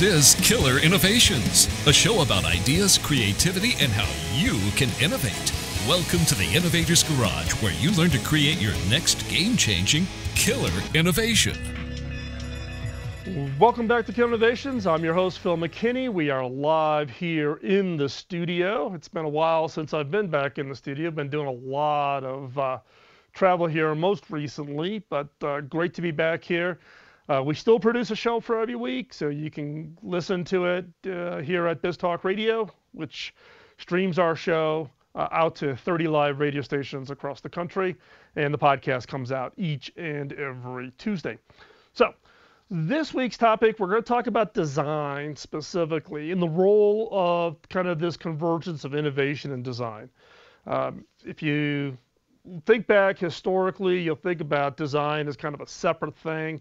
This is Killer Innovations, a show about ideas, creativity, and how you can innovate. Welcome to the Innovator's Garage, where you learn to create your next game-changing killer innovation. Welcome back to Killer Innovations. I'm your host, Phil McKinney. We are live here in the studio. It's been a while since I've been back in the studio. I've been doing a lot of travel here most recently, but great to be back here. We still produce a show for every week, so you can listen to it here at BizTalk Radio, which streams our show out to 30 live radio stations across the country, and the podcast comes out each and every Tuesday. So this week's topic, we're going to talk about design specifically and the role of kind of this convergence of innovation and design. If you think back historically, you'll think about design as kind of a separate thing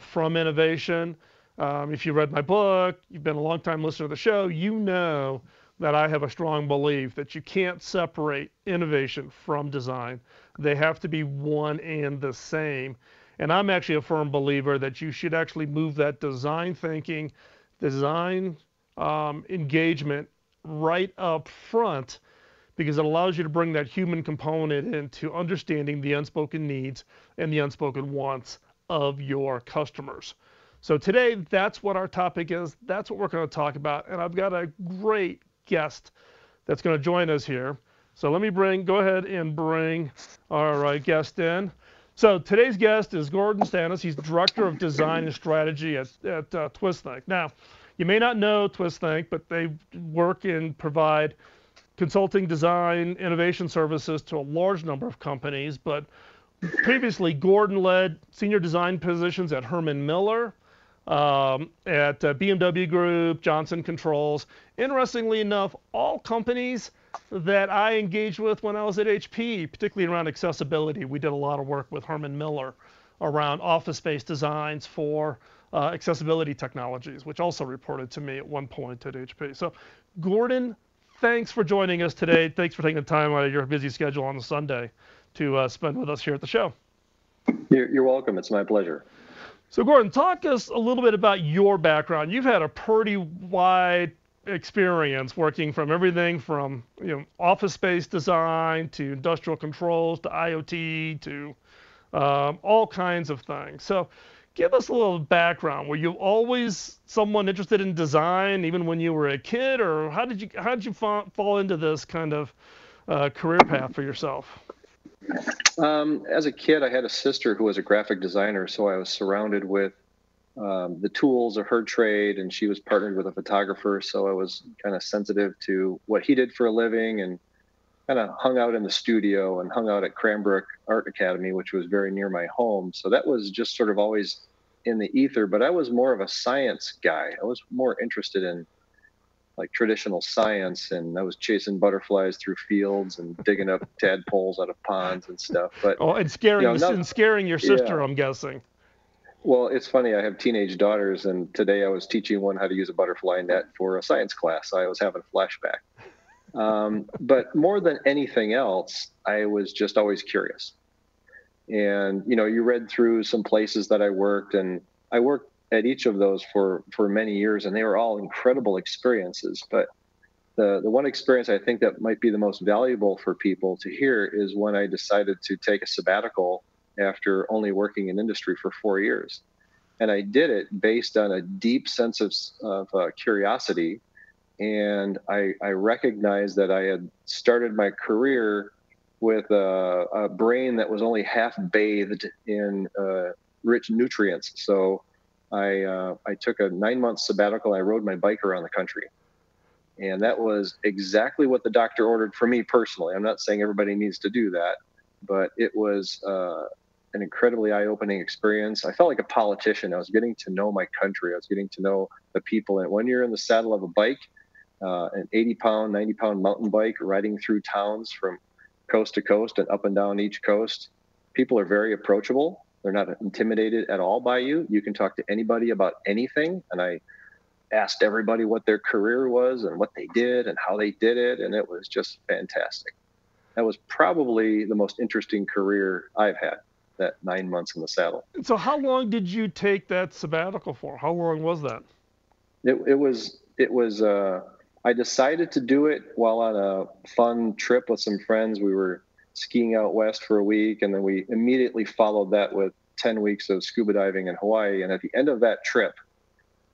from innovation. If you read my book, you've been a long time listener to the show, you know that I have a strong belief that you can't separate innovation from design. They have to be one and the same. And I'm actually a firm believer that you should actually move that design thinking, design engagement right up front, because it allows you to bring that human component into understanding the unspoken needs and the unspoken wants of your customers. So today, that's what our topic is. That's what we're going to talk about. And I've got a great guest that's going to join us here. So let me go ahead and bring our guest in. So today's guest is Gordon Stannis. He's Director of Design and Strategy at Twisthink. Now, you may not know Twisthink, but they work and provide consulting design innovation services to a large number of companies. But previously, Gordon led senior design positions at Herman Miller, at BMW Group, Johnson Controls. Interestingly enough, all companies that I engaged with when I was at HP, particularly around accessibility. We did a lot of work with Herman Miller around office-based designs for accessibility technologies, which also reported to me at one point at HP. So, Gordon, thanks for joining us today. Thanks for taking the time out of your busy schedule on a Sunday to spend with us here at the show. You're welcome. It's my pleasure. So Gordon, talk us a little bit about your background. You've had a pretty wide experience working from everything from office-based design to industrial controls to IoT to all kinds of things. So give us a little background. Were you always someone interested in design, even when you were a kid, or how did you fall into this kind of career path for yourself? As a kid, I had a sister who was a graphic designer, so I was surrounded with the tools of her trade, and she was partnered with a photographer, so I was kind of sensitive to what he did for a living and kind of hung out in the studio and hung out at Cranbrook Art Academy, which was very near my home. So that was just sort of always in the ether, but I was more of a science guy. I was more interested in like traditional science, and I was chasing butterflies through fields and digging up tadpoles out of ponds and stuff. But and scaring your sister, yeah. I'm guessing. Well, it's funny. I have teenage daughters, and today I was teaching one how to use a butterfly net for a science class. I was having a flashback. But more than anything else, I was just always curious. And you read through some places that I worked, and I worked at each of those for many years, and they were all incredible experiences. But the one experience I think that might be the most valuable for people to hear is when I decided to take a sabbatical after only working in industry for 4 years. And I did it based on a deep sense of curiosity. And I recognized that I had started my career with a brain that was only half bathed in rich nutrients. So I took a 9-month sabbatical. I rode my bike around the country, and that was exactly what the doctor ordered for me personally. I'm not saying everybody needs to do that, but it was an incredibly eye-opening experience. I felt like a politician. I was getting to know my country. I was getting to know the people. And when you're in the saddle of a bike, an 80-pound, 90-pound mountain bike riding through towns from coast to coast and up and down each coast, people are very approachable. They're not intimidated at all by you. You can talk to anybody about anything. And I asked everybody what their career was and what they did and how they did it. And it was just fantastic. That was probably the most interesting career I've had, that 9 months in the saddle. So how long did you take that sabbatical for? How long was that? It was I decided to do it while on a fun trip with some friends. We were skiing out west for a week, and then we immediately followed that with 10 weeks of scuba diving in Hawaii. And at the end of that trip,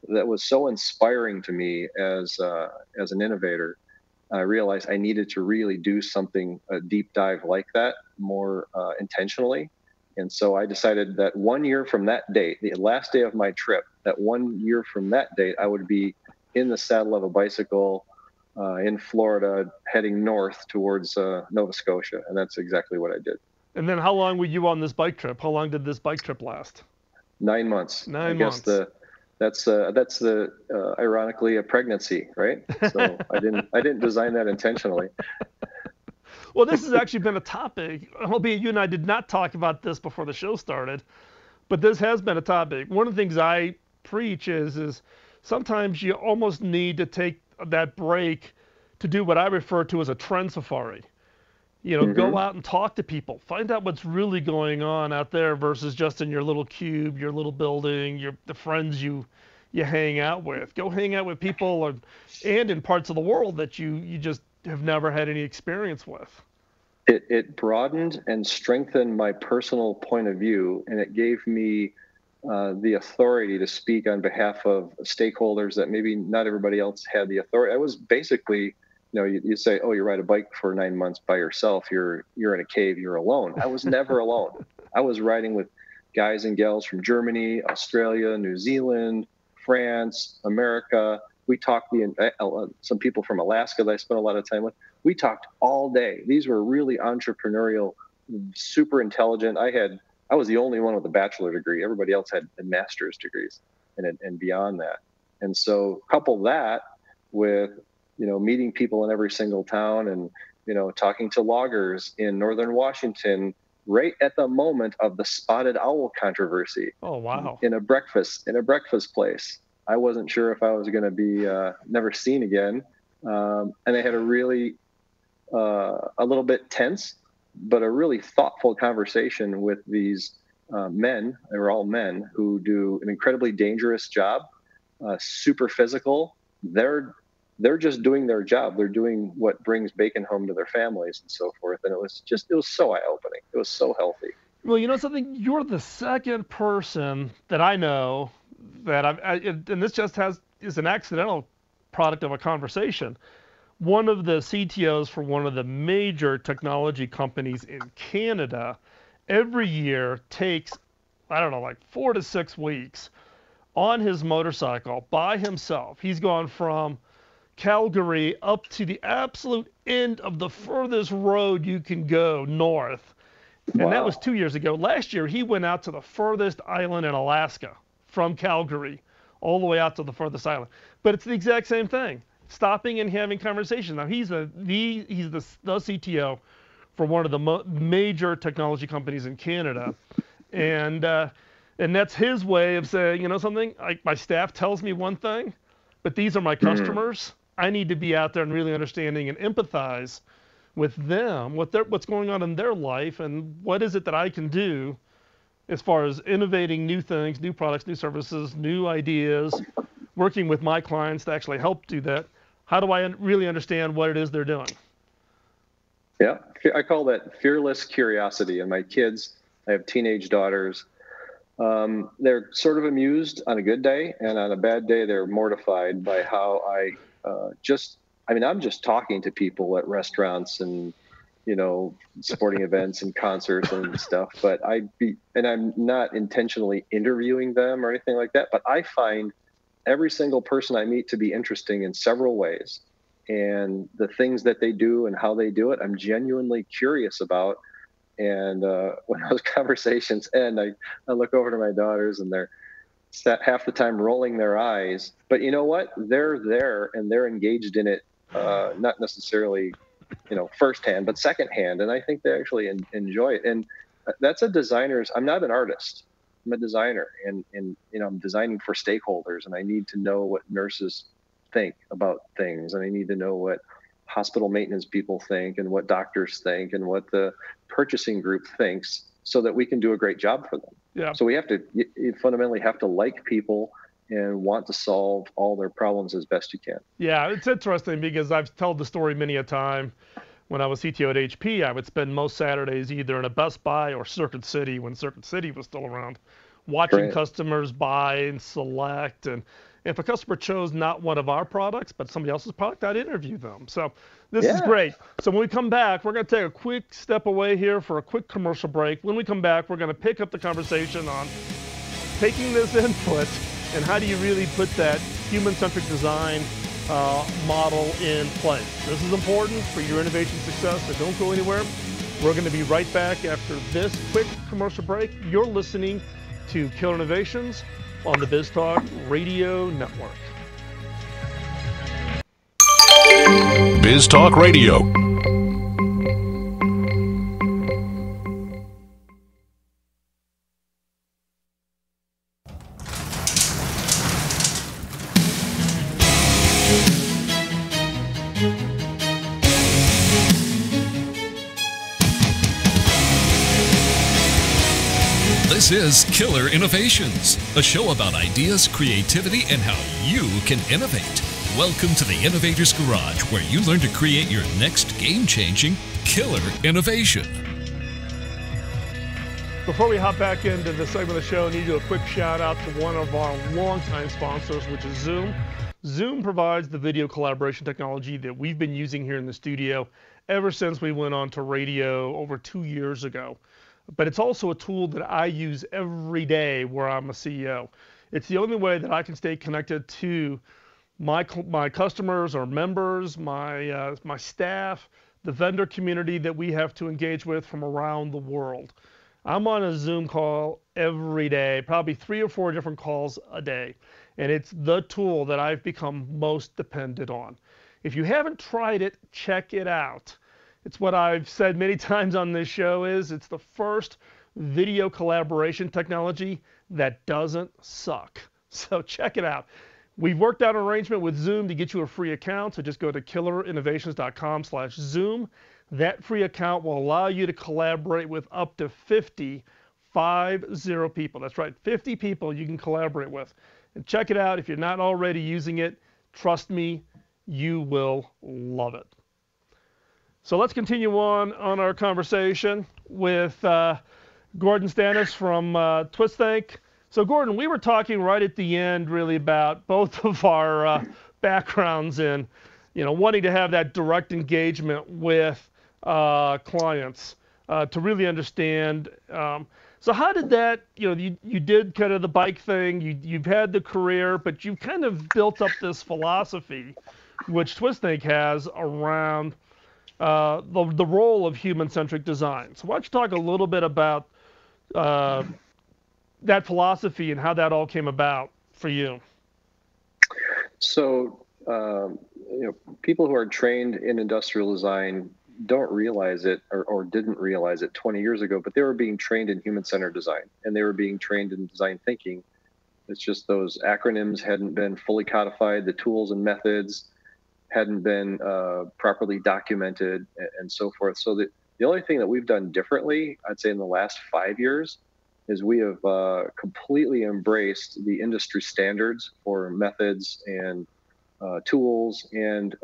that was so inspiring to me as an innovator. I realized I needed to really do something, a deep dive like that, more intentionally. And so I decided that 1 year from that date, the last day of my trip, that 1 year from that date, I would be in the saddle of a bicycle in Florida, heading north towards Nova Scotia. And that's exactly what I did. And then how long were you on this bike trip? How long did this bike trip last? 9 months. I guess that's ironically a pregnancy, right? So I didn't design that intentionally. Well, this has actually been a topic. Albeit you and I did not talk about this before the show started, but this has been a topic. One of the things I preach is sometimes you almost need to take that break to do what I refer to as a trend safari. You know, go out and talk to people, find out what's really going on out there versus just in your little cube, your little building, the friends you hang out with. Go hang out with people and in parts of the world that you just have never had any experience with. It broadened and strengthened my personal point of view, and it gave me the authority to speak on behalf of stakeholders that maybe not everybody else had the authority. I was basically... You say, oh, you ride a bike for 9 months by yourself. You're in a cave. You're alone. I was never alone. I was riding with guys and gals from Germany, Australia, New Zealand, France, America. We talked some people from Alaska that I spent a lot of time with. We talked all day. These were really entrepreneurial, super intelligent. I was the only one with a bachelor degree. Everybody else had master's degrees and beyond that. And so couple that with meeting people in every single town and, talking to loggers in northern Washington right at the moment of the spotted owl controversy. Oh, wow. In a breakfast place. I wasn't sure if I was going to be never seen again. And I had a really, a little bit tense, but a really thoughtful conversation with these men. They were all men who do an incredibly dangerous job, super physical. They're just doing their job. They're doing what brings bacon home to their families and so forth. And it was so eye-opening. It was so healthy. Well, something, you're the second person that I know that and this just is an accidental product of a conversation. One of the CTOs for one of the major technology companies in Canada every year takes, I don't know, like 4 to 6 weeks on his motorcycle by himself. He's gone from Calgary up to the absolute end of the furthest road you can go north. Wow. And that was 2 years ago. Last year, he went out to the furthest island in Alaska from Calgary all the way out to the furthest island. But it's the exact same thing, stopping and having conversations. Now, he's the CTO for one of the major technology companies in Canada. And that's his way of saying, something, like my staff tells me one thing, but these are my customers. I need to be out there and really understanding and empathize with them, what's going on in their life, and what is it that I can do as far as innovating new things, new products, new services, new ideas, working with my clients to actually help do that. How do I really understand what it is they're doing? Yeah, I call that fearless curiosity. And my kids, I have teenage daughters, they're sort of amused on a good day, and on a bad day, they're mortified by how I'm just talking to people at restaurants and, sporting events and concerts and stuff, but I'm not intentionally interviewing them or anything like that, but I find every single person I meet to be interesting in several ways, and the things that they do and how they do it, I'm genuinely curious about. And when those conversations end, I look over to my daughters, and they're sat half the time rolling their eyes. But you know what? They're there, and they're engaged in it, not necessarily, firsthand, but secondhand. And I think they actually enjoy it. And that's a designer's. I'm not an artist. I'm a designer, and I'm designing for stakeholders, and I need to know what nurses think about things, and I need to know what hospital maintenance people think and what doctors think and what the purchasing group thinks so that we can do a great job for them. Yeah. So we fundamentally have to like people and want to solve all their problems as best you can. Yeah, it's interesting because I've told the story many a time. When I was CTO at HP, I would spend most Saturdays either in a Best Buy or Circuit City when Circuit City was still around, watching customers buy and select. And if a customer chose not one of our products, but somebody else's product, I'd interview them. So this is great. So when we come back, we're going to take a quick step away here for a quick commercial break. When we come back, we're going to pick up the conversation on taking this input and how do you really put that human-centric design model in place. This is important for your innovation success, so don't go anywhere. We're going to be right back after this quick commercial break. You're listening to Killer Innovations on the BizTalk Radio Network. BizTalk Radio. This is Killer Innovations, a show about ideas, creativity, and how you can innovate. Welcome to the Innovator's Garage, where you learn to create your next game-changing killer innovation. Before we hop back into the segment of the show, I need to do a quick shout-out to one of our longtime sponsors, which is Zoom. Zoom provides the video collaboration technology that we've been using here in the studio ever since we went on to radio over 2 years ago. But it's also a tool that I use every day where I'm a CEO. It's the only way that I can stay connected to my customers or members, my staff, the vendor community that we have to engage with from around the world. I'm on a Zoom call every day, probably 3 or 4 different calls a day. And it's the tool that I've become most dependent on. If you haven't tried it, check it out. It's what I've said many times on this show is it's the first video collaboration technology that doesn't suck. So check it out. We've worked out an arrangement with Zoom to get you a free account. So just go to killerinnovations.com/Zoom. That free account will allow you to collaborate with up to 50 people. That's right, 50 people you can collaborate with. And check it out. If you're not already using it, trust me, you will love it. So let's continue on our conversation with Gordon Stannis from Twisthink. So Gordon, we were talking right at the end really about both of our backgrounds in, wanting to have that direct engagement with clients to really understand. So how did that, you did kind of the bike thing, you've had the career, but you've kind of built up this philosophy, which Twisthink has around the role of human-centric design. So why don't you talk a little bit about that philosophy and how that all came about for you? So, people who are trained in industrial design don't realize it or didn't realize it 20 years ago, but they were being trained in human-centered design, and they were being trained in design thinking. It's just those acronyms hadn't been fully codified, the tools and methods hadn't been properly documented and so forth. So the only thing that we've done differently, I'd say in the last 5 years, is we have completely embraced the industry standards for methods and tools. And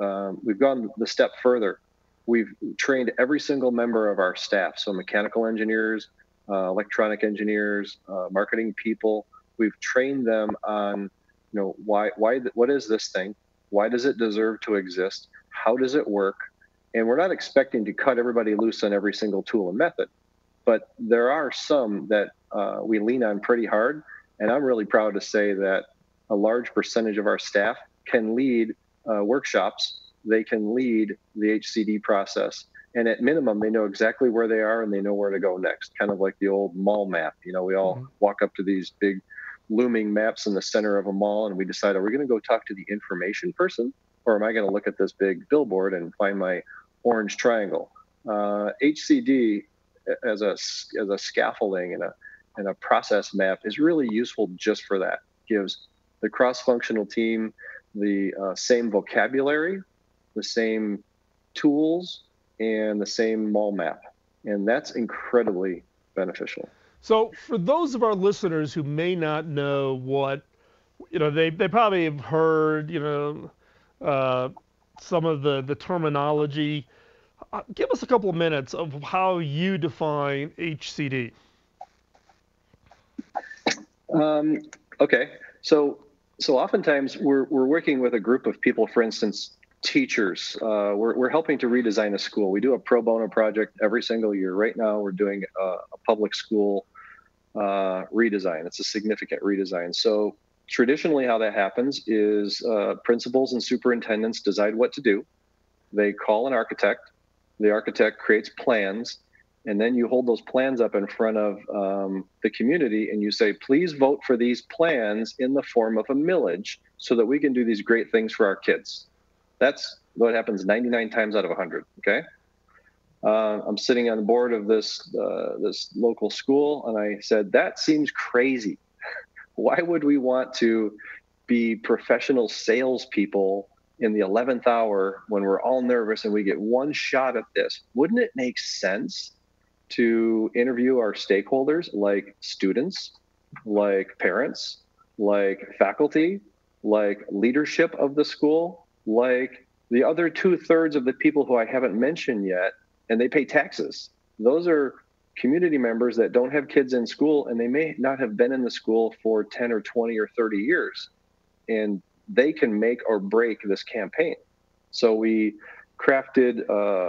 we've gone the step further. We've trained every single member of our staff. So mechanical engineers, electronic engineers, marketing people, we've trained them on, what is this thing? Why does it deserve to exist? How does it work? And we're not expecting to cut everybody loose on every single tool and method, but there are some that we lean on pretty hard. And I'm really proud to say that a large percentage of our staff can lead workshops. They can lead the HCD process. And at minimum, they know exactly where they are and they know where to go next. Kind of like the old mall map. We all walk up to these big looming maps in the center of a mall, and we decide, are we going to go talk to the information person, or am I going to look at this big billboard and find my orange triangle? HCD as a scaffolding and a process map is really useful just for that. Gives the cross-functional team the same vocabulary, the same tools, and the same mall map, and that's incredibly beneficial. So for those of our listeners who may not know what you know, they probably have heard, you know, some of the terminology. Give us a couple of minutes of how you define HCD. Okay. So oftentimes we're working with a group of people, for instance, teachers. We're helping to redesign a school. We do a pro bono project every single year. Right now we're doing a public school redesign. It's a significant redesign. So traditionally how that happens is principals and superintendents decide what to do. They call an architect. The architect creates plans, and then you hold those plans up in front of the community and you say, please vote for these plans in the form of a millage so that we can do these great things for our kids. That's what happens 99 times out of 100, okay? I'm sitting on the board of this local school, and I said, that seems crazy. Why would we want to be professional salespeople in the 11th hour when we're all nervous and we get one shot at this? Wouldn't it make sense to interview our stakeholders, like students, like parents, like faculty, like leadership of the school, like the other 2/3 of the people who I haven't mentioned yet, and they pay taxes? Those are community members that don't have kids in school, and they may not have been in the school for 10 or 20 or 30 years. And they can make or break this campaign. So we crafted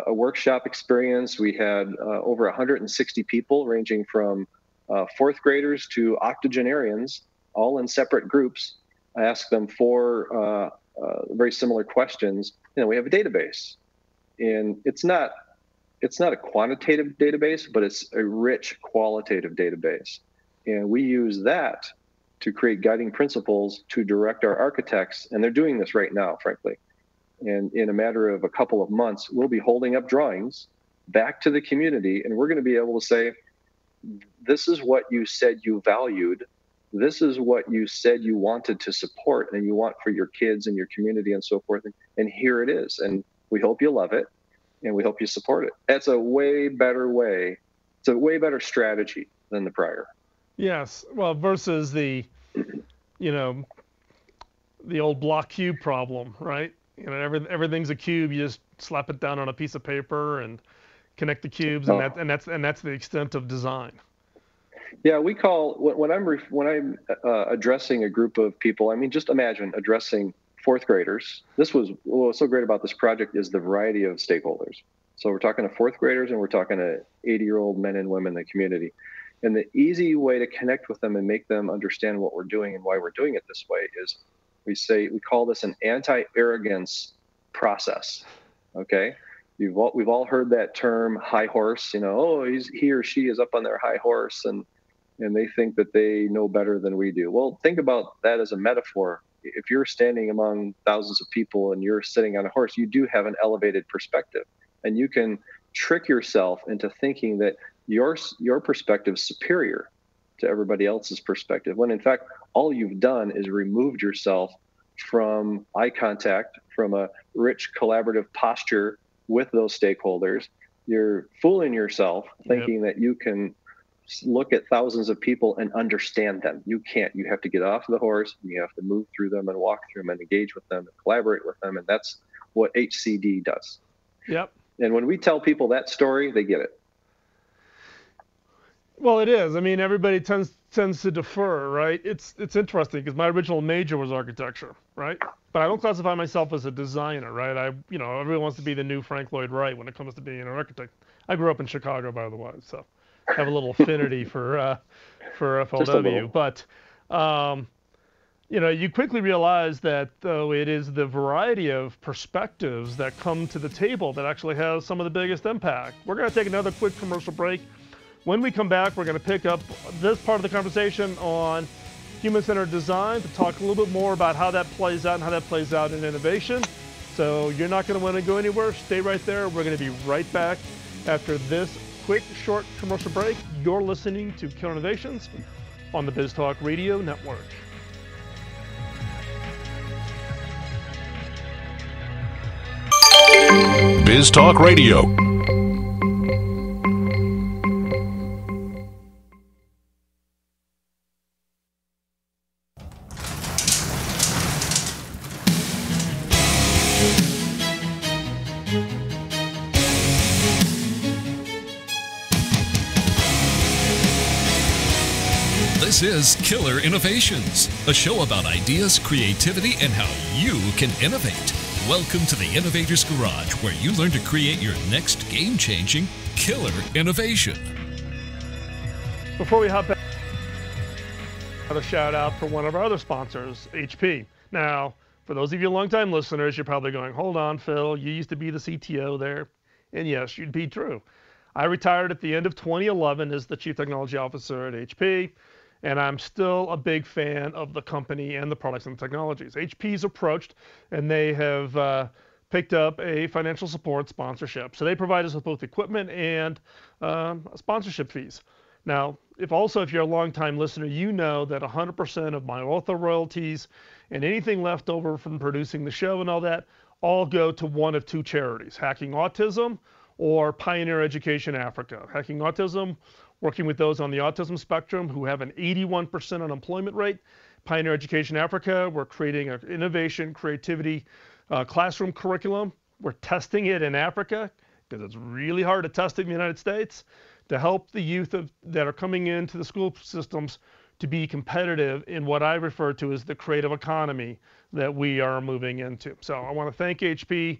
a workshop experience. We had over 160 people, ranging from fourth graders to octogenarians, all in separate groups. I asked them four very similar questions. You know, we have a database, and it's not a quantitative database, but it's a rich qualitative database, and we use that to create guiding principles to direct our architects. And they're doing this right now, frankly. And in a matter of a couple of months, we'll be holding up drawings back to the community, and we're going to be able to say, this is what you said you valued. This is what you said you wanted to support and you want for your kids and your community and so forth. And here it is. And we hope you love it, and we hope you support it. That's a way better way. It's a way better strategy than the prior. Yes, well, versus the, you know, the old block cube problem, right? You know, everything's a cube. You just slap it down on a piece of paper and connect the cubes, and that's the extent of design. Yeah, we call when I'm addressing a group of people. I mean, just imagine addressing fourth graders. This was what's so great about this project is the variety of stakeholders. So we're talking to fourth graders, and we're talking to 80-year-old men and women in the community. And the easy way to connect with them and make them understand what we're doing and why we're doing it this way is we call this an anti-arrogance process, okay? We've all heard that term, high horse, you know, oh, he or she is up on their high horse and they think that they know better than we do. Well, think about that as a metaphor. If you're standing among thousands of people and you're sitting on a horse, you do have an elevated perspective, and you can trick yourself into thinking that your perspective is superior to everybody else's perspective, when in fact all you've done is removed yourself from eye contact, from a rich collaborative posture with those stakeholders. You're fooling yourself thinking that you can look at thousands of people and understand them. You can't. You have to get off the horse, and you have to move through them and walk through them and engage with them and collaborate with them, and that's what HCD does. Yep. And when we tell people that story, they get it. Well, it is. I mean, everybody tends to defer, right? It's interesting because my original major was architecture, right? But I don't classify myself as a designer, right? Everyone wants to be the new Frank Lloyd Wright when it comes to being an architect. I grew up in Chicago, by the way, so I have a little affinity for FLW. But you know, you quickly realize that though it is the variety of perspectives that come to the table that actually has some of the biggest impact. We're going to take another quick commercial break. When we come back, we're going to pick up this part of the conversation on human-centered design to talk a little bit more about how that plays out and how that plays out in innovation. So you're not going to want to go anywhere. Stay right there. We're going to be right back after this quick, short commercial break. You're listening to Killer Innovations on the BizTalk Radio Network. BizTalk Radio. This is Killer Innovations, a show about ideas, creativity, and how you can innovate. Welcome to the Innovator's Garage, where you learn to create your next game-changing killer innovation. Before we hop back, another shout out for one of our other sponsors, HP. Now, for those of you long-time listeners, you're probably going, hold on, Phil, you used to be the CTO there. And yes, you'd be true. I retired at the end of 2011 as the Chief Technology Officer at HP, and I'm still a big fan of the company and the products and technologies. HP's approached, and they have picked up a financial support sponsorship. So they provide us with both equipment and sponsorship fees. Now, if you're a longtime listener, you know that 100% of my author royalties and anything left over from producing the show and all that all go to one of two charities, Hacking Autism or Pioneer Education Africa. Hacking Autism, working with those on the autism spectrum who have an 81% unemployment rate. Pioneer Education Africa, we're creating an innovation, creativity classroom curriculum. We're testing it in Africa because it's really hard to test it in the United States to help the youth that are coming into the school systems to be competitive in what I refer to as the creative economy that we are moving into. So I want to thank HP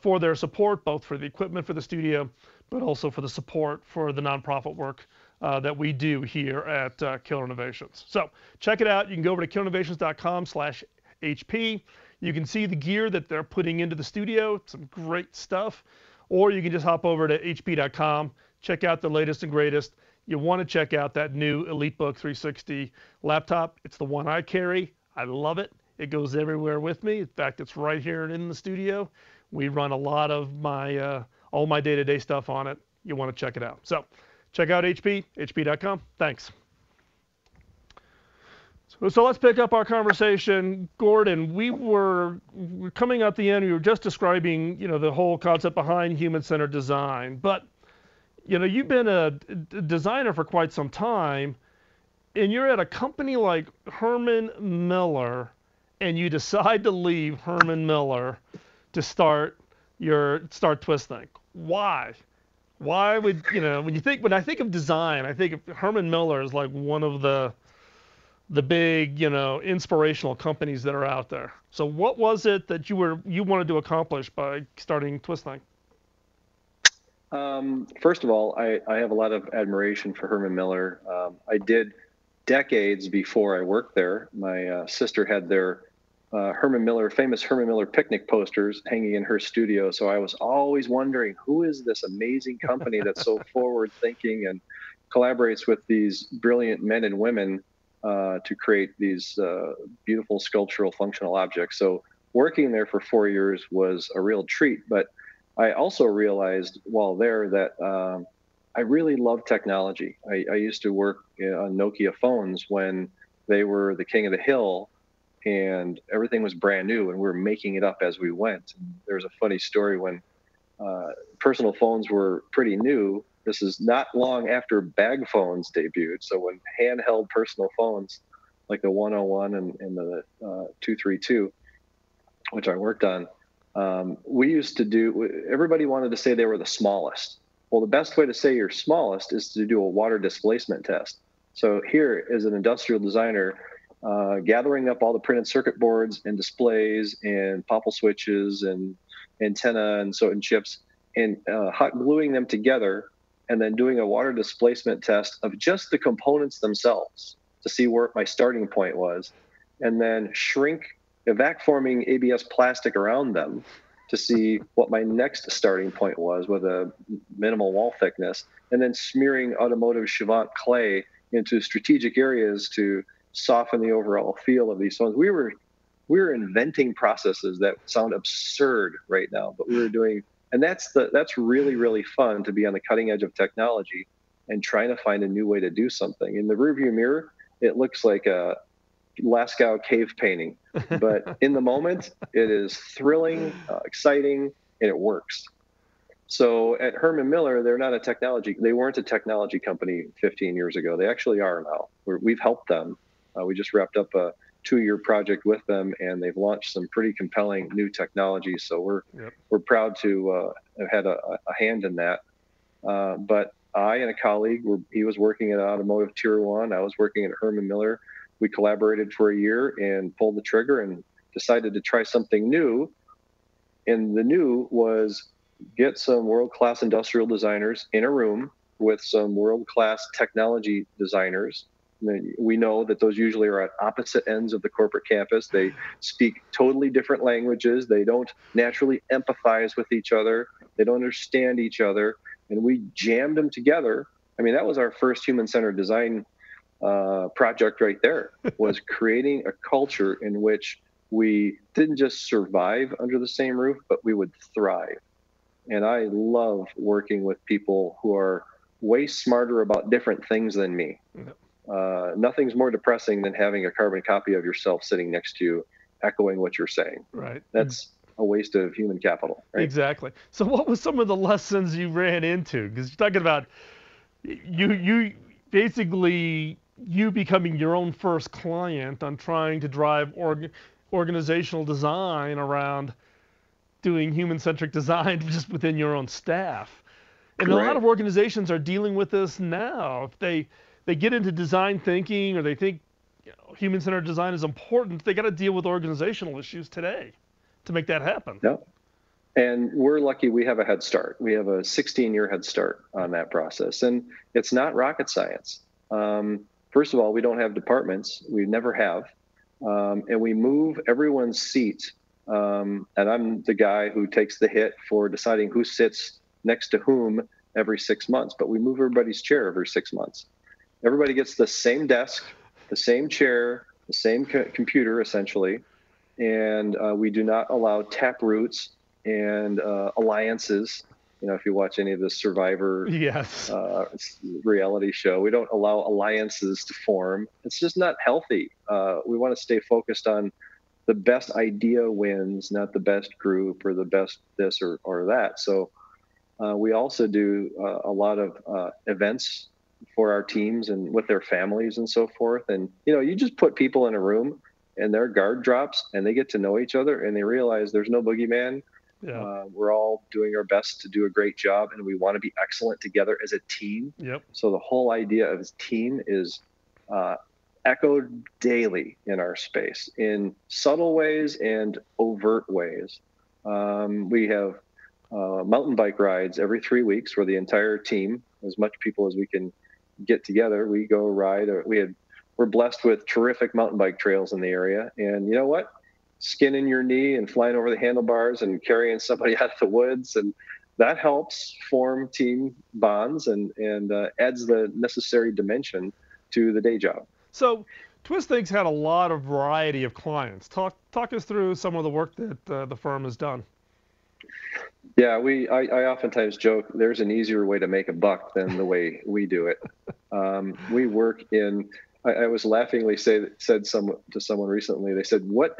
for their support, both for the equipment for the studio, but also for the support for the nonprofit work that we do here at Killer Innovations. So check it out. You can go over to killerinnovations.com/HP. You can see the gear that they're putting into the studio, some great stuff, or you can just hop over to hp.com, check out the latest and greatest. You want to check out that new EliteBook 360 laptop. It's the one I carry. I love it. It goes everywhere with me. In fact, it's right here in the studio. We run a lot of my all my day-to-day stuff on it. You want to check it out. So check out HP, hp.com. Thanks. So let's pick up our conversation. Gordon, we're coming at the end. We were just describing, the whole concept behind human-centered design, but you've been a designer for quite some time, and you're at a company like Herman Miller, and you decide to leave Herman Miller to start Twisthink. Why? Why would when I think of design, I think of Herman Miller as like one of the big inspirational companies that are out there. So what was it that you wanted to accomplish by starting Twisthink? First of all, I have a lot of admiration for Herman Miller. I did decades before I worked there. My sister had their famous Herman Miller picnic posters hanging in her studio. So I was always wondering, who is this amazing company that's so forward thinking and collaborates with these brilliant men and women to create these beautiful sculptural functional objects. So working there for 4 years was a real treat, but I also realized while there that I really love technology. I used to work on Nokia phones when they were the king of the hill, and everything was brand new, and we were making it up as we went. And there was a funny story when personal phones were pretty new. This is not long after bag phones debuted. So when handheld personal phones like the 101 and the 232, which I worked on, everybody wanted to say they were the smallest. Well, the best way to say you're smallest is to do a water displacement test. So here is an industrial designer gathering up all the printed circuit boards and displays and popple switches and antenna and chips and hot gluing them together and then doing a water displacement test of just the components themselves to see where my starting point was, and then shrink evac-forming ABS plastic around them to see what my next starting point was with a minimal wall thickness, and then smearing automotive Chavant clay into strategic areas to soften the overall feel of these phones. We were inventing processes that sound absurd right now, but we were doing, and that's really, really fun to be on the cutting edge of technology and trying to find a new way to do something. In the rearview mirror, it looks like a Lascaux cave painting, but in the moment it is thrilling, exciting, and it works. So at Herman Miller, they weren't a technology company 15 years ago. They actually are now. We've helped them. We just wrapped up a 2-year project with them, and they've launched some pretty compelling new technology. So we're proud to have had a hand in that. But I and a colleague, he was working at Automotive Tier 1. I was working at Herman Miller. We collaborated for a year and pulled the trigger and decided to try something new. And the new was get some world-class industrial designers in a room with some world-class technology designers. We know that those usually are at opposite ends of the corporate campus. They speak totally different languages. They don't naturally empathize with each other. They don't understand each other. And we jammed them together. I mean, that was our first human-centered design project right there, was creating a culture in which we didn't just survive under the same roof, but we would thrive. And I love working with people who are way smarter about different things than me. Nothing's more depressing than having a carbon copy of yourself sitting next to you, echoing what you're saying. Right. That's a waste of human capital. Right? Exactly. So what was some of the lessons you ran into? Because you're talking about you basically you becoming your own first client on trying to drive organizational design around doing human-centric design just within your own staff. And a lot of organizations are dealing with this now. If they get into design thinking, or they think human-centered design is important, they got to deal with organizational issues today to make that happen. Yep. And we're lucky we have a head start. We have a 16-year head start on that process. And it's not rocket science. First of all, we don't have departments. We never have. And we move everyone's seat. And I'm the guy who takes the hit for deciding who sits next to whom every 6 months. But we move everybody's chair every 6 months. Everybody gets the same desk, the same chair, the same computer, essentially. And we do not allow taproots and alliances. You know, if you watch any of the Survivor reality show, we don't allow alliances to form. It's just not healthy. We want to stay focused on the best idea wins, not the best group or the best this or that. So we also do a lot of events for our teams and with their families and so forth. And, you know, you just put people in a room and their guard drops and they get to know each other and they realize there's no boogeyman. Yeah. We're all doing our best to do a great job, and we want to be excellent together as a team. Yep. So the whole idea of team is echoed daily in our space in subtle ways and overt ways. We have mountain bike rides every 3 weeks where the entire team, as much people as we can get together, we go ride. We're blessed with terrific mountain bike trails in the area. And you know what? Skinning your knee and flying over the handlebars and carrying somebody out of the woods, and that helps form team bonds and adds the necessary dimension to the day job. So Twisthink's had a lot of variety of clients. Talk us through some of the work that the firm has done. Yeah, I oftentimes joke there's an easier way to make a buck than the way we do it. We work in. I was laughingly said to someone recently. They said, "What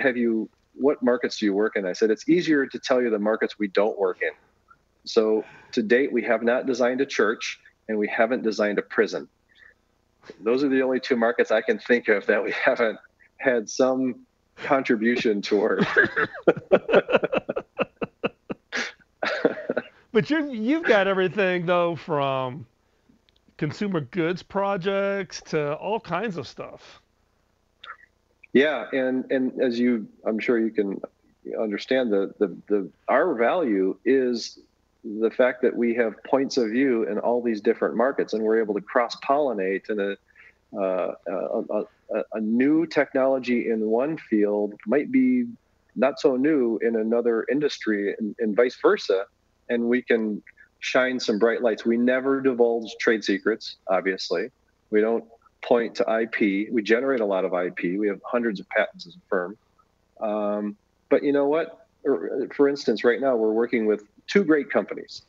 markets do you work in?" I said, "It's easier to tell you the markets we don't work in." So to date, we have not designed a church, and we haven't designed a prison. Those are the only two markets I can think of that we haven't had some contribution toward. But you've got everything though, from consumer goods projects to all kinds of stuff. Yeah, and as I'm sure you can understand, our value is the fact that we have points of view in all these different markets, and we're able to cross-pollinate, and a new technology in one field might be not so new in another industry, and vice versa, and we can shine some bright lights. We never divulge trade secrets, obviously. We don't point to IP. We generate a lot of IP. We have hundreds of patents as a firm. But you know what? For instance, right now we're working with two great companies,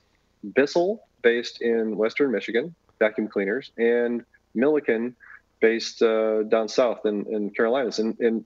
Bissell, based in Western Michigan, vacuum cleaners, and Milliken, based down south in Carolinas. And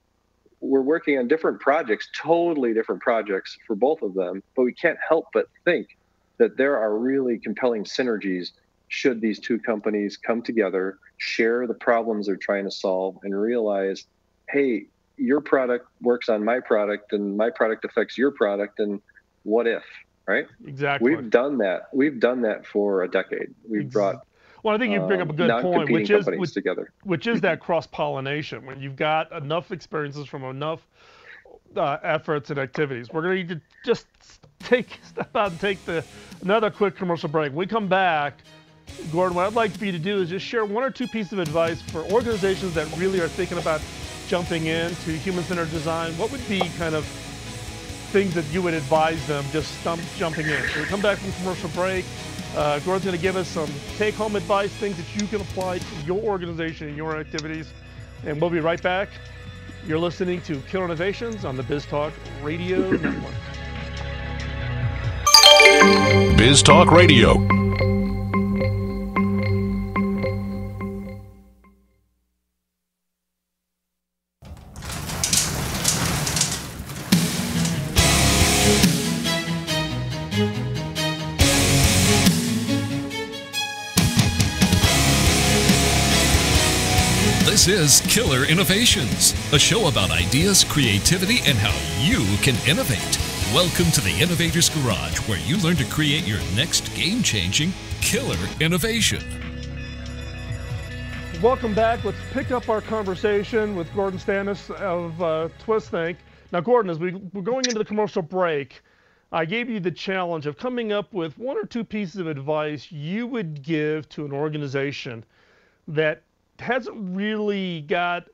we're working on different projects, totally different projects for both of them, but we can't help but think that there are really compelling synergies should these two companies come together, share the problems they're trying to solve, and realize, hey, your product works on my product, and my product affects your product, and what if, right? Exactly. We've done that for a decade. We've brought Well, I think you bring up a good point, which is that cross-pollination. When you've got enough experiences from enough efforts and activities, we're going to need to just take another quick commercial break. When we come back, Gordon, what I'd like for you to do is just share one or two pieces of advice for organizations that really are thinking about jumping into human-centered design. What would be kind of things that you would advise them just jumping in? So we come back from commercial break. Gordon's going to give us some take-home advice, things that you can apply to your organization and your activities. And we'll be right back. You're listening to Killer Innovations on the BizTalk Radio Network. BizTalk Radio. This is Killer Innovations, a show about ideas, creativity, and how you can innovate. Welcome to the Innovator's Garage, where you learn to create your next game-changing killer innovation. Welcome back. Let's pick up our conversation with Gordon Stannis of Twisthink. Now, Gordon, as we're going into the commercial break, I gave you the challenge of coming up with one or two pieces of advice you would give to an organization that hasn't really got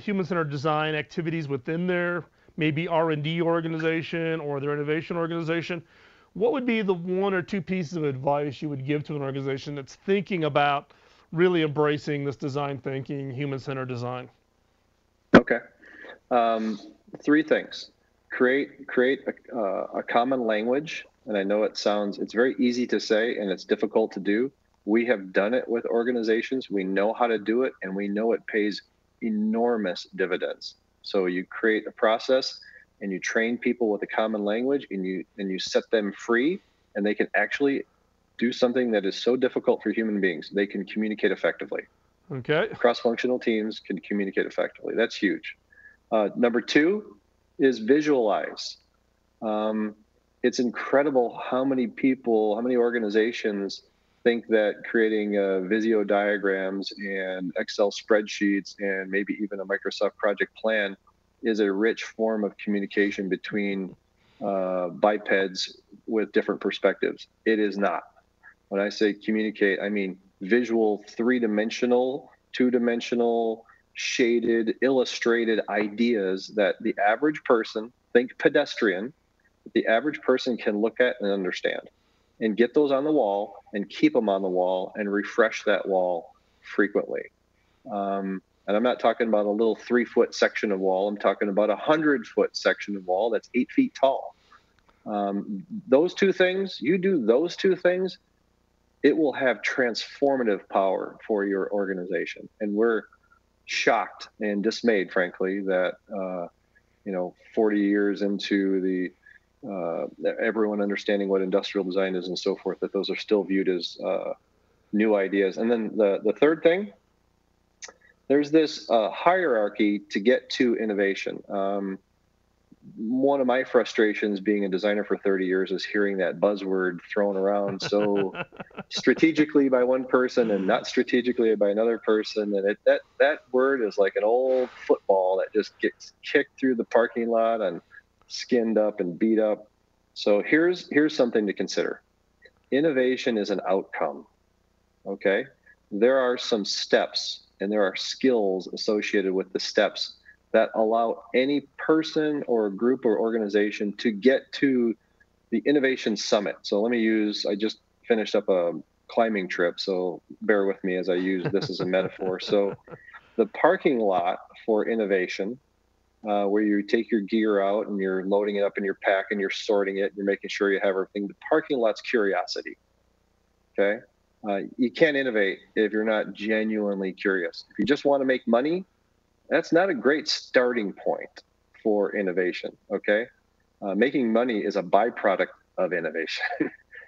human-centered design activities within their maybe R&D organization or their innovation organization. What would be the one or two pieces of advice you would give to an organization that's thinking about really embracing this design thinking, human-centered design? Okay. Three things. Create a common language, and I know it's very easy to say and it's difficult to do. We have done it with organizations. We know how to do it, and we know it pays enormous dividends. So you create a process, and you train people with a common language, and you set them free, and they can actually do something that is so difficult for human beings. They can communicate effectively. Okay. Cross-functional teams can communicate effectively. That's huge. Number two is visualize. It's incredible how many organizations think that creating Visio diagrams and Excel spreadsheets and maybe even a Microsoft project plan is a rich form of communication between bipeds with different perspectives. It is not. When I say communicate, I mean visual, three-dimensional, two-dimensional, shaded, illustrated ideas that the average person, think pedestrian, the average person can look at and understand. And get those on the wall and keep them on the wall and refresh that wall frequently. And I'm not talking about a little 3-foot section of wall. I'm talking about a 100-foot section of wall that's 8 feet tall. You do those two things, it will have transformative power for your organization. And we're shocked and dismayed, frankly, that 40 years into the everyone understanding what industrial design is and so forth, that those are still viewed as new ideas. And then the third thing, there's this hierarchy to get to innovation. One of my frustrations being a designer for 30 years is hearing that buzzword thrown around so strategically by one person and not strategically by another person. And that word is like an old football that just gets kicked through the parking lot and skinned up and beat up. So here's something to consider. Innovation is an outcome. Okay? There are some steps and there are skills associated with the steps that allow any person or group or organization to get to the innovation summit. So I just finished up a climbing trip, so bear with me as I use this as a metaphor. So the parking lot for innovation, where you take your gear out and you're loading it up in your pack and you're sorting it, you're making sure you have everything. The parking lot's curiosity, okay? You can't innovate if you're not genuinely curious. If you just want to make money, that's not a great starting point for innovation, okay? Making money is a byproduct of innovation.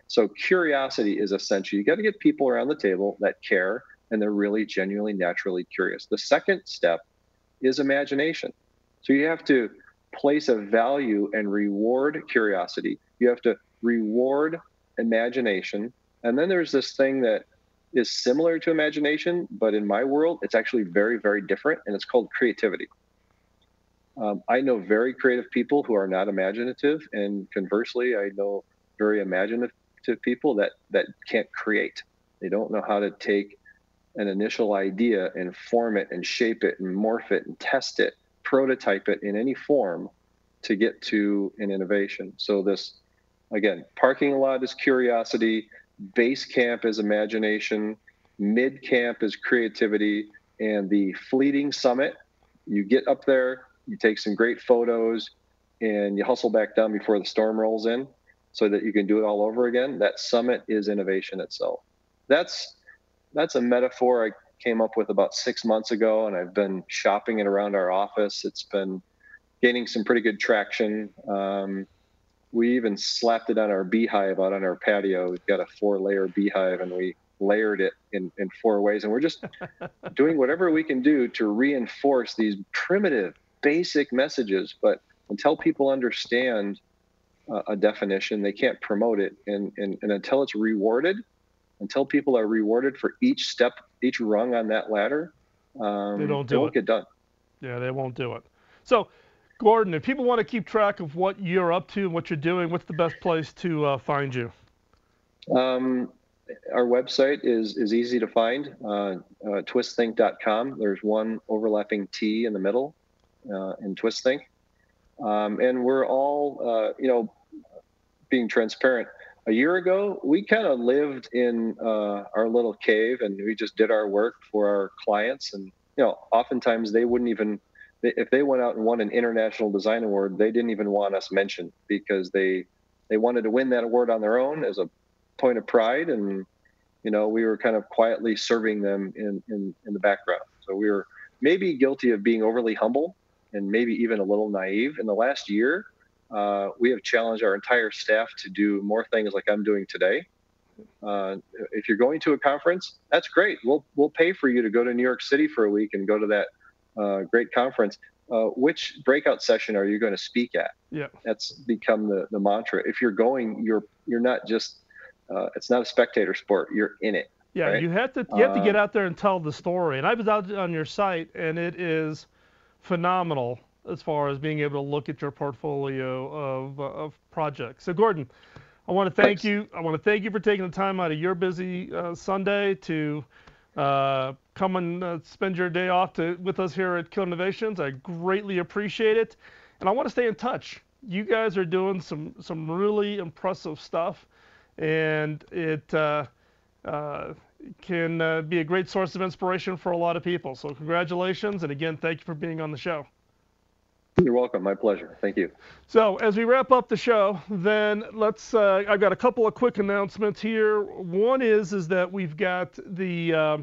So curiosity is essential. You got to get people around the table that care and they're really genuinely, naturally curious. The second step is imagination. So you have to place a value and reward curiosity. You have to reward imagination. And then there's this thing that is similar to imagination, but in my world, it's actually very, very different, and it's called creativity. I know very creative people who are not imaginative, and conversely, I know very imaginative people that can't create. They don't know how to take an initial idea and form it and shape it and morph it and test it, prototype it in any form to get to an innovation. So this, again, parking lot is curiosity, base camp is imagination, mid camp is creativity, and the fleeting summit, you get up there, you take some great photos, and you hustle back down before the storm rolls in so that you can do it all over again. That summit is innovation itself. That's a metaphor I came up with about 6 months ago, and I've been shopping it around our office. It's been gaining some pretty good traction. We even slapped it on our beehive out on our patio. We've got a 4-layer beehive, and we layered it in 4 ways. And we're just doing whatever we can do to reinforce these primitive, basic messages. But until people understand a definition, they can't promote it. And until it's rewarded, until people are rewarded for each step, each rung on that ladder, they won't get done. Yeah, they won't do it. So, Gordon, if people want to keep track of what you're up to and what you're doing, what's the best place to find you? Our website is easy to find, twisthink.com. There's one overlapping T in the middle in Twisthink. And we're all, being transparent. A year ago, we kind of lived in our little cave, and we just did our work for our clients. And, oftentimes they wouldn't even, if they went out and won an international design award, they didn't even want us mentioned because they wanted to win that award on their own as a point of pride. And, we were kind of quietly serving them in the background. So we were maybe guilty of being overly humble and maybe even a little naive. In the last year, we have challenged our entire staff to do more things like I'm doing today. If you're going to a conference, that's great. We'll pay for you to go to New York City for a week and go to that great conference. Which breakout session are you going to speak at? Yeah, that's become the mantra. If you're going, you're not just. It's not a spectator sport. You're in it. Yeah, right? You have to get out there and tell the story. And I was out on your site, and it is phenomenal as far as being able to look at your portfolio of projects. So, Gordon, I want to thank you. I want to thank you for taking the time out of your busy Sunday to come and spend your day off with us here at Killer Innovations. I greatly appreciate it, and I want to stay in touch. You guys are doing some really impressive stuff, and it can be a great source of inspiration for a lot of people. So, congratulations, and again, thank you for being on the show. You're welcome. My pleasure. Thank you. So as we wrap up the show, then let's. I've got a couple of quick announcements here. One is that we've got the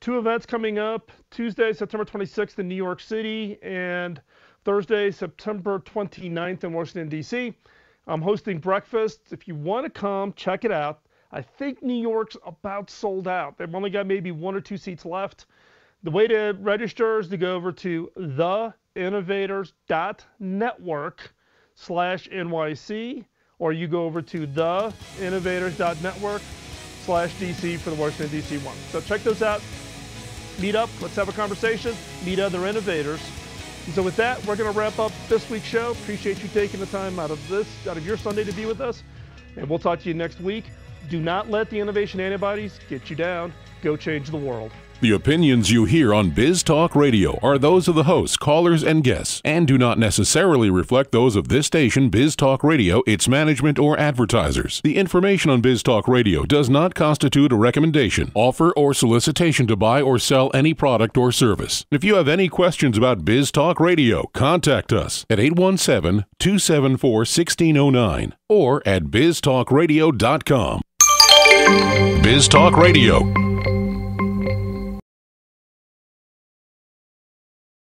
2 events coming up: Tuesday, September 26th in New York City, and Thursday, September 29th in Washington D.C. I'm hosting breakfast. If you want to come, check it out. I think New York's about sold out. They've only got maybe 1 or 2 seats left. The way to register is to go over to theinnovators.network/NYC, or you go over to theinnovators.network/DC for the Washington DC one. So check those out. Meet up. Let's have a conversation. Meet other innovators. And so with that, we're going to wrap up this week's show. Appreciate you taking the time out of your Sunday to be with us, and we'll talk to you next week. Do not let the innovation antibodies get you down. Go change the world. The opinions you hear on BizTalk Radio are those of the hosts, callers, and guests, and do not necessarily reflect those of this station, BizTalk Radio, its management, or advertisers. The information on BizTalk Radio does not constitute a recommendation, offer, or solicitation to buy or sell any product or service. If you have any questions about BizTalk Radio, contact us at 817-274-1609 or at biztalkradio.com. BizTalk Radio.